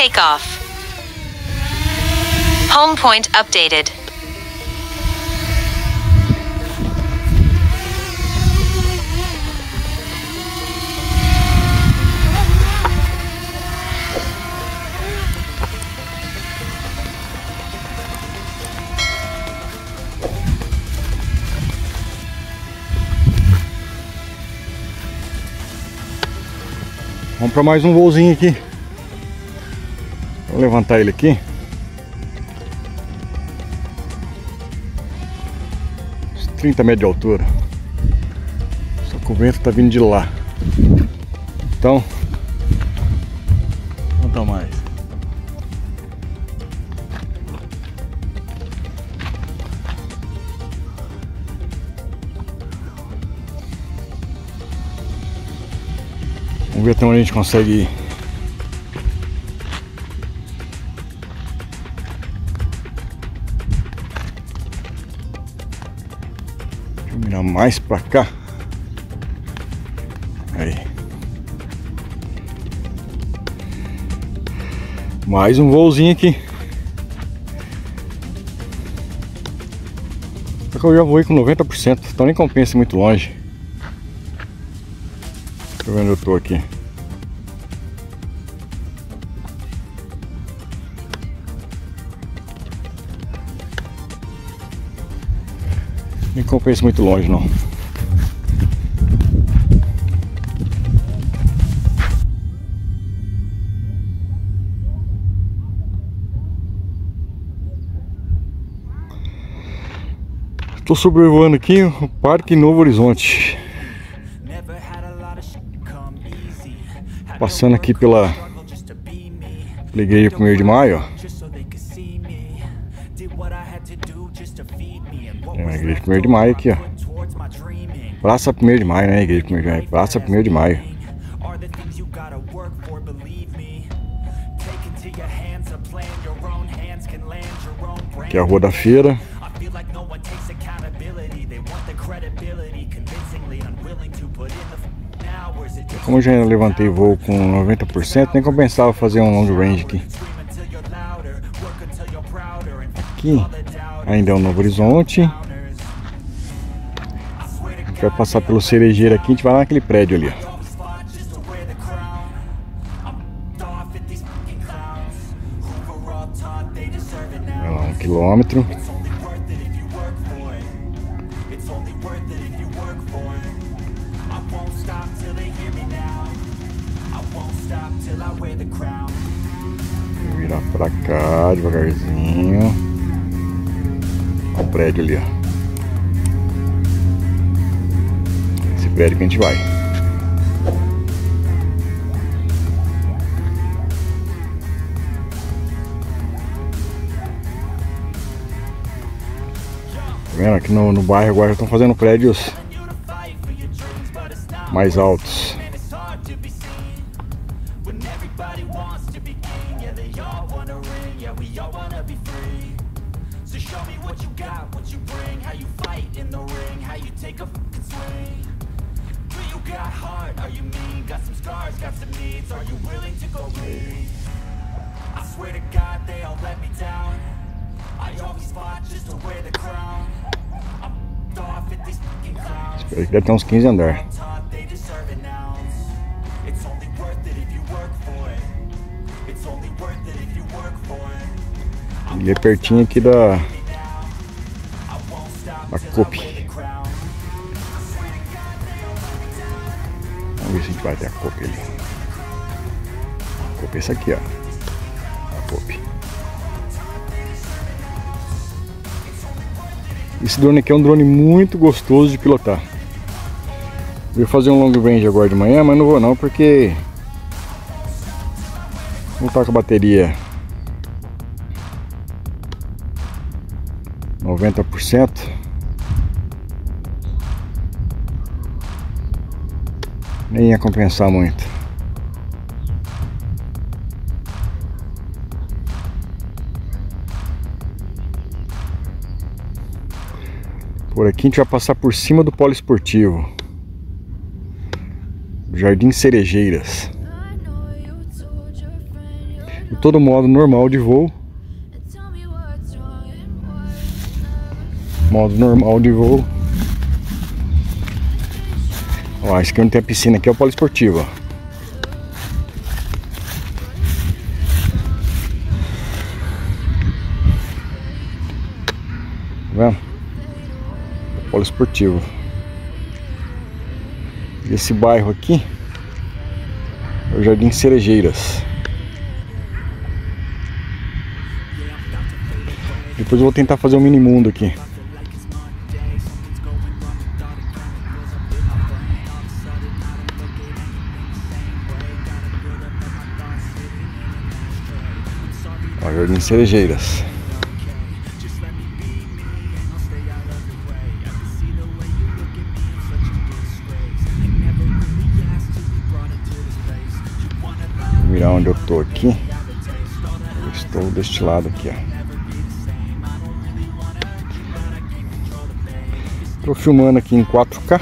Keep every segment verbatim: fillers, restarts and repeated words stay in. takeoff. Home point updated. Vamos para mais um voozinho aqui. Vou levantar ele aqui. Uns trinta metros de altura. Só que o vento tá vindo de lá. Então, quanto mais. Vamos ver até onde a gente consegue ir. Deixa eu mirar mais pra cá. Aí. Mais um voozinho aqui. Só que eu já voei com noventa por cento, então nem compensa muito longe. Deixa eu ver onde eu tô aqui. Nem compensa muito longe não. Estou sobrevoando aqui o Parque Novo Horizonte. Passando aqui pela, pela Igreja Primeiro de Maio. É a Igreja Primeiro de Maio aqui, ó. Praça Primeiro de Maio, né? Igreja Primeiro de Maio. Praça Primeiro de Maio. Aqui é a Rua da Feira. Como eu já levantei voo com noventa por cento, nem compensava fazer um long range aqui. Aqui ainda é o Novo Horizonte. A gente vai passar pelo Cerejeira aqui, a gente vai lá naquele prédio ali. Ó. Vai lá um quilômetro. Vou virar pra cá devagarzinho. Olha o prédio ali, ó. Esse prédio que a gente vai. Tá vendo? Aqui no, no bairro agora já estão fazendo prédios mais altos. Espero que deve ter uns quinze andares. E é pertinho aqui da da Cope. Vamos ver se a gente vai até a Cope ali. A Cope é essa aqui, ó. A Cope. Esse drone aqui é um drone muito gostoso de pilotar. Vou fazer um long range agora de manhã, mas não vou não, porque não tá com a bateria noventa por cento. Nem ia compensar muito. Por aqui a gente vai passar por cima do polo esportivo Jardim Cerejeiras. todo o modo normal de voo. Modo normal de voo. Ó, esse aqui onde tem a piscina aqui é o polo esportivo, ó. Polo esportivo. Esse bairro aqui é o Jardim Cerejeiras. Depois eu vou tentar fazer um mini mundo aqui. Ó, Jardim Cerejeiras. Virar onde eu tô aqui. Eu estou deste lado aqui, ó. Tô filmando aqui em quatro K.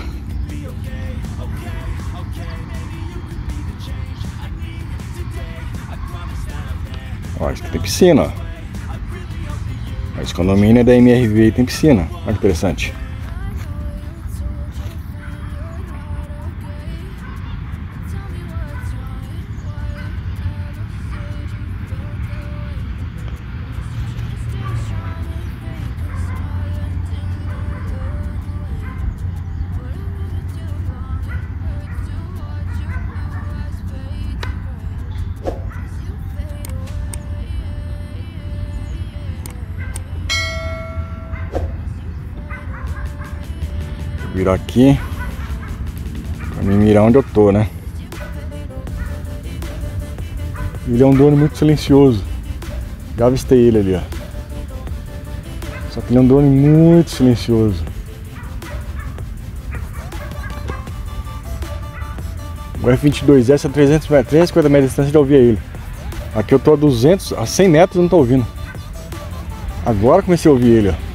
Ó, isso aqui tem piscina, ó. Esse condomínio é da M R V e tem piscina. Olha que interessante. Virar aqui pra me mirar onde eu tô, né? Ele é um drone muito silencioso. Já avistei ele ali, ó. Só que ele é um drone muito silencioso. O F vinte e dois S a trezentos, trezentos e cinquenta metros de distância já ouvia ele. Aqui eu tô a duzentos, a cem metros eu não tô ouvindo. Agora comecei a ouvir ele, ó.